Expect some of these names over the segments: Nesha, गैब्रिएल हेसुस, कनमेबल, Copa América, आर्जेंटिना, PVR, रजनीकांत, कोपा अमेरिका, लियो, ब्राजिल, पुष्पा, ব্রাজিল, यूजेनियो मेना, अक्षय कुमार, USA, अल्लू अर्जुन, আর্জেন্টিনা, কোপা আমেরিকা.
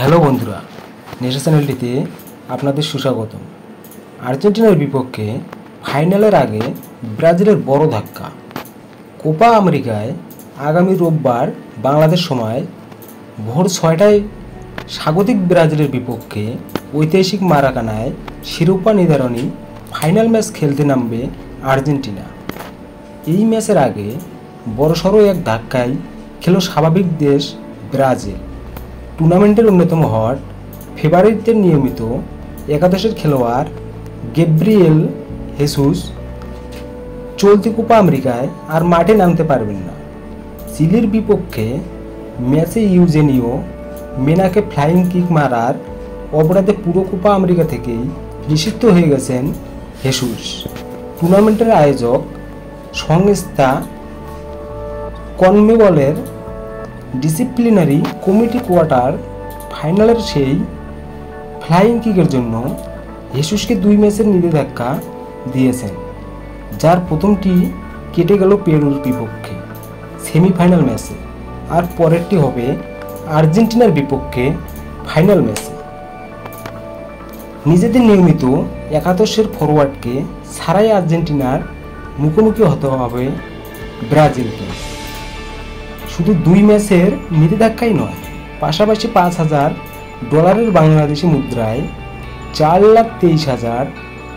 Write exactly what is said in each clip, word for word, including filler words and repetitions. Hello बंधुरा नेशा चैनलটিতে আপনাদের স্বাগত। আর্জেন্টিনার বিপক্ষে ফাইনালের আগে ব্রাজিলের বড় ধাক্কা। কোপা আমেরিকায় আগামী রোববার বাংলাদেশ সময় ভোর ছয়টায় স্বাগতিক ব্রাজিলের বিপক্ষে ঐতিহাসিক মারাকানায় শিরোপা নির্ধারণী ফাইনাল ম্যাচ খেলতে নামবে আর্জেন্টিনা। এই ম্যাচের আগে বড়সড় এক ধাক্কায় খেলো স্বাভাবিক দেশ ব্রাজিল। टूर्नामेंटर अन्यतम हट फेभारिट नियमित एकादश खेलोयाड़ गैब्रिएल हेसुस चलती कोपा अमेरिकाय और माठे नामते पारबेन ना। चिलिर विपक्षे मैचे यूजेनियो मेना के फ्लाइंग किक मारार अपराधे पुरो कोपा अमेरिका थेके निषिद्ध हो गेछेन हेसुस। टूर्नामेंटर आयोजक संस्था कनमेबलेर डिसिप्लिनारि कमिटी क्वार्टार फाइनल से फ्लाइंग किकर जन्य हेसुस के दुई मैचेर नीले धक्का दिएछेन, जार प्रथमटी केटे गेल पेरुर विपक्षे सेमिफाइनल मैचे और परेरटी होबे आर्जेंटिनार विपक्षे फाइनल मैचे। निजेदेर नियमित एकादशेर फरवार्डके छाड़ाई आर्जेंटिनार मुखोमुखी होते होबे ब्राजिलके। शुधु दुई मैचेर नीति धक्काई नय, पाशापाशी पाँच हज़ार डलारेर बांग्लादेशी मुद्राय चार लाख तेईस हज़ार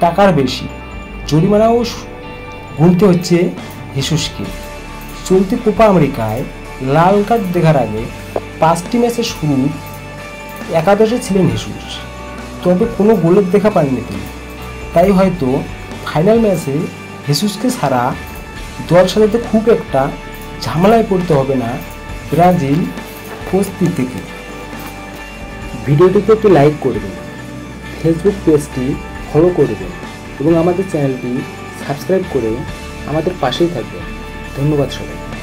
टाकार बेशी जरिमानाओ गुनते हच्छे हेसुसके। चलती कोपा अमेरिकाय लाल कार्ड देखार आगे पाँचटी मैचेर शुरू एकादशे छिलेन हेसुस, तबे कोनो गोलेर देखा पाननि तिनि। ताई हयतो फाइनल मैचे हेसुसके छाड़ा दल साजाते खूब एकटा झमेलाয় পড়তে হবে না ব্রাজিল কোস্তি থেকে। ভিডিওটিতে একটি লাইক করবেন, ফেসবুক পেজটি ফলো করবেন এবং আমাদের চ্যানেলটি সাবস্ক্রাইব করে আমাদের পাশেই থাকবেন। ধন্যবাদ সবাই।